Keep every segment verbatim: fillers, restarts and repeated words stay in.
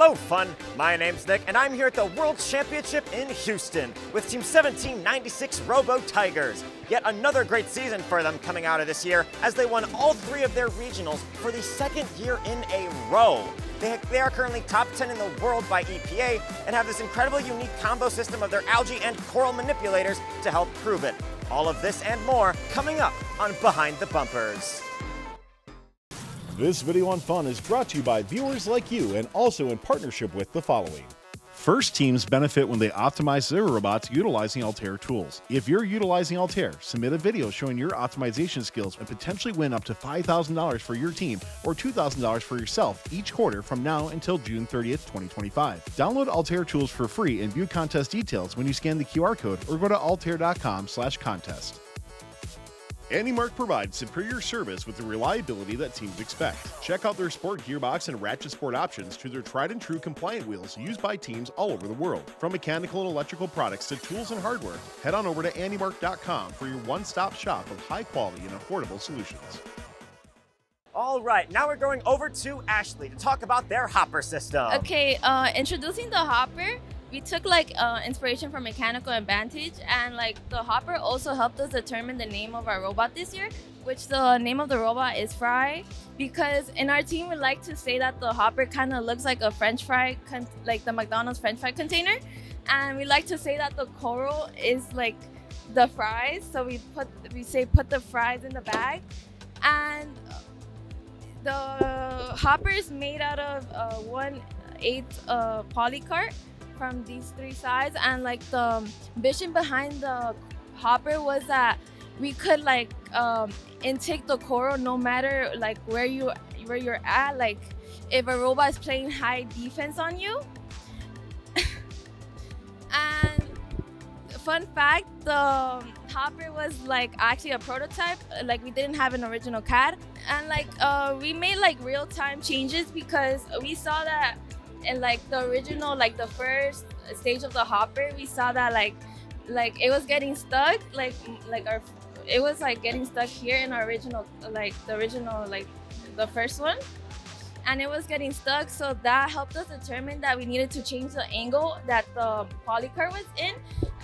Hello, fun. My name's Nick, and I'm here at the World Championship in Houston with Team seventeen ninety-six RoboTigers. Yet another great season for them coming out of this year, as they won all three of their regionals for the second year in a row. They, they are currently top ten in the world by E P A and have this incredible unique combo system of their algae and coral manipulators to help prove it. All of this and more coming up on Behind the Bumpers. This video on fun is brought to you by viewers like you and also in partnership with the following. First teams benefit when they optimize their robots utilizing Altair tools. If you're utilizing Altair, submit a video showing your optimization skills and potentially win up to five thousand dollars for your team or two thousand dollars for yourself each quarter from now until June thirtieth, twenty twenty-five. Download Altair tools for free and view contest details when you scan the Q R code or go to altair dot com slash contest. AndyMark provides superior service with the reliability that teams expect. Check out their sport gearbox and ratchet sport options to their tried and true compliant wheels used by teams all over the world. From mechanical and electrical products to tools and hardware, head on over to andy mark dot com for your one-stop shop of high quality and affordable solutions. All right, now we're going over to Ashley to talk about their hopper system. Okay, uh, introducing the hopper. We took like uh, inspiration from Mechanical Advantage, and like the hopper also helped us determine the name of our robot this year, which the name of the robot is Fry, because in our team we like to say that the hopper kind of looks like a French fry, like the McDonald's French fry container, and we like to say that the coral is like the fries, so we put we say put the fries in the bag. And the hopper is made out of uh, one eighth uh, polycart from these three sides, and like the vision behind the hopper was that we could like um, intake the coral no matter like where you where you're at. Like if a robot is playing high defense on you. And fun fact, the hopper was like actually a prototype. Like we didn't have an original C A D, and like uh, we made like real time changes because we saw that. And like the original, like the first stage of the hopper, we saw that like like it was getting stuck, like like our it was like getting stuck here in our original, like the original, like the first one, and it was getting stuck. So that helped us determine that we needed to change the angle that the polycart was in,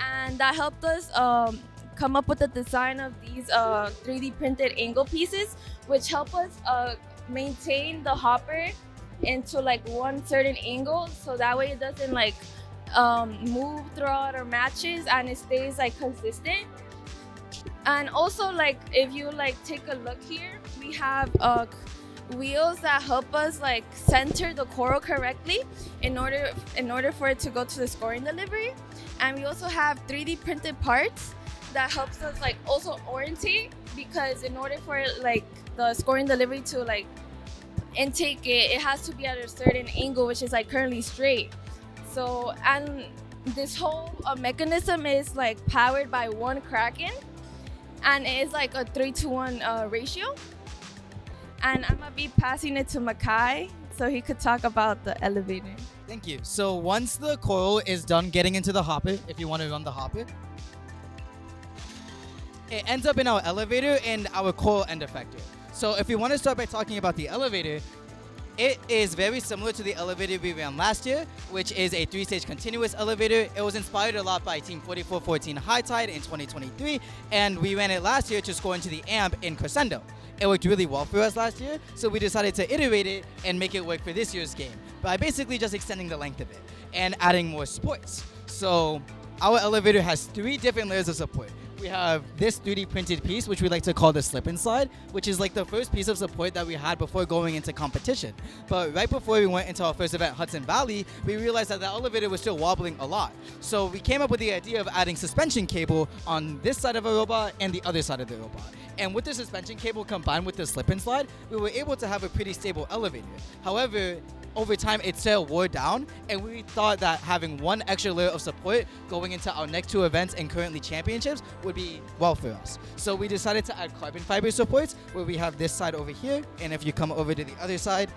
and that helped us um, come up with the design of these uh, three D printed angle pieces, which help us uh, maintain the hopper into like one certain angle, so that way it doesn't like um, move throughout our matches and it stays like consistent. And also, like if you like take a look here, we have uh, wheels that help us like center the coral correctly in order in order for it to go to the scoring delivery. And we also have three D printed parts that helps us like also orientate, because in order for like the scoring delivery to like intake it, it has to be at a certain angle, which is like currently straight. So, and this whole uh, mechanism is like powered by one Kraken, and it is like a three to one uh, ratio. And I'm gonna be passing it to Makai so he could talk about the elevator. Thank you. So once the coil is done getting into the hopper, if you want to run the hopper, it ends up in our elevator and our coil end effector. So if we want to start by talking about the elevator, it is very similar to the elevator we ran last year, which is a three-stage continuous elevator. It was inspired a lot by Team forty-four fourteen High Tide in twenty twenty-three, and we ran it last year to score into the A M P in Crescendo. It worked really well for us last year, so we decided to iterate it and make it work for this year's game by basically just extending the length of it and adding more supports. So our elevator has three different layers of support. We have this three D printed piece, which we like to call the slip and slide, which is like the first piece of support that we had before going into competition. But right before we went into our first event, Hudson Valley, we realized that the elevator was still wobbling a lot. So we came up with the idea of adding suspension cable on this side of a robot and the other side of the robot. And with the suspension cable combined with the slip and slide, we were able to have a pretty stable elevator. However, over time, its sail wore down, and we thought that having one extra layer of support going into our next two events and currently championships would be well for us. So we decided to add carbon fiber supports, where we have this side over here, and if you come over to the other side,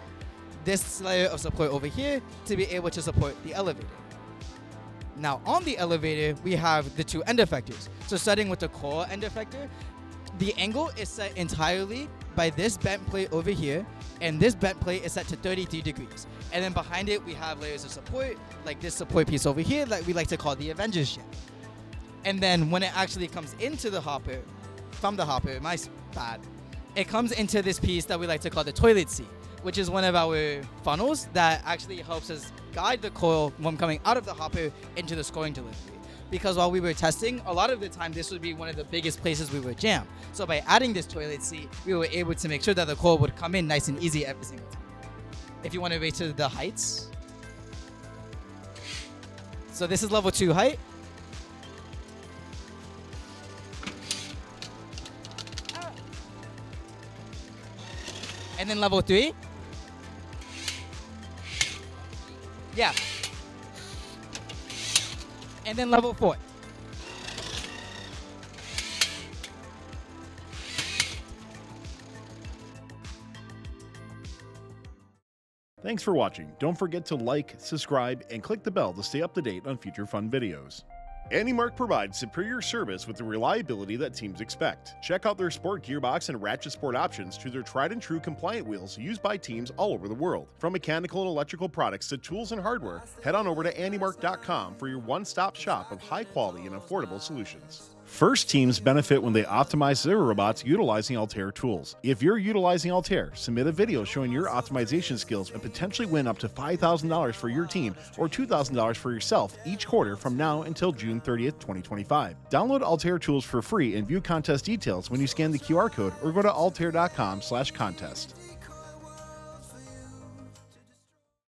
this layer of support over here to be able to support the elevator. Now on the elevator, we have the two end effectors. So starting with the coral end effector, the angle is set entirely by this bent plate over here, and this bent plate is set to thirty-three degrees. And then behind it, we have layers of support, like this support piece over here that we like to call the Avengers ship. And then when it actually comes into the hopper, from the hopper, my bad, it comes into this piece that we like to call the toilet seat, which is one of our funnels that actually helps us guide the coil when coming out of the hopper into the scoring delivery. Because while we were testing, a lot of the time this would be one of the biggest places we would jam. So by adding this toilet seat, we were able to make sure that the coil would come in nice and easy every single time. If you want to rate to the heights. So this is level two height. And then level three. Yeah. And then level four. Thanks for watching. Don't forget to like, subscribe, and click the bell to stay up to date on future fun videos. AndyMark provides superior service with the reliability that teams expect. Check out their sport gearbox and ratchet sport options to their tried and true compliant wheels used by teams all over the world. From mechanical and electrical products to tools and hardware, head on over to Andy Mark dot com for your one-stop shop of high quality and affordable solutions. First teams benefit when they optimize their robots utilizing Altair tools. If you're utilizing Altair, submit a video showing your optimization skills and potentially win up to five thousand dollars for your team or two thousand dollars for yourself each quarter from now until June thirtieth, twenty twenty-five. Download Altair tools for free and view contest details when you scan the Q R code or go to Altair dot com slash contest.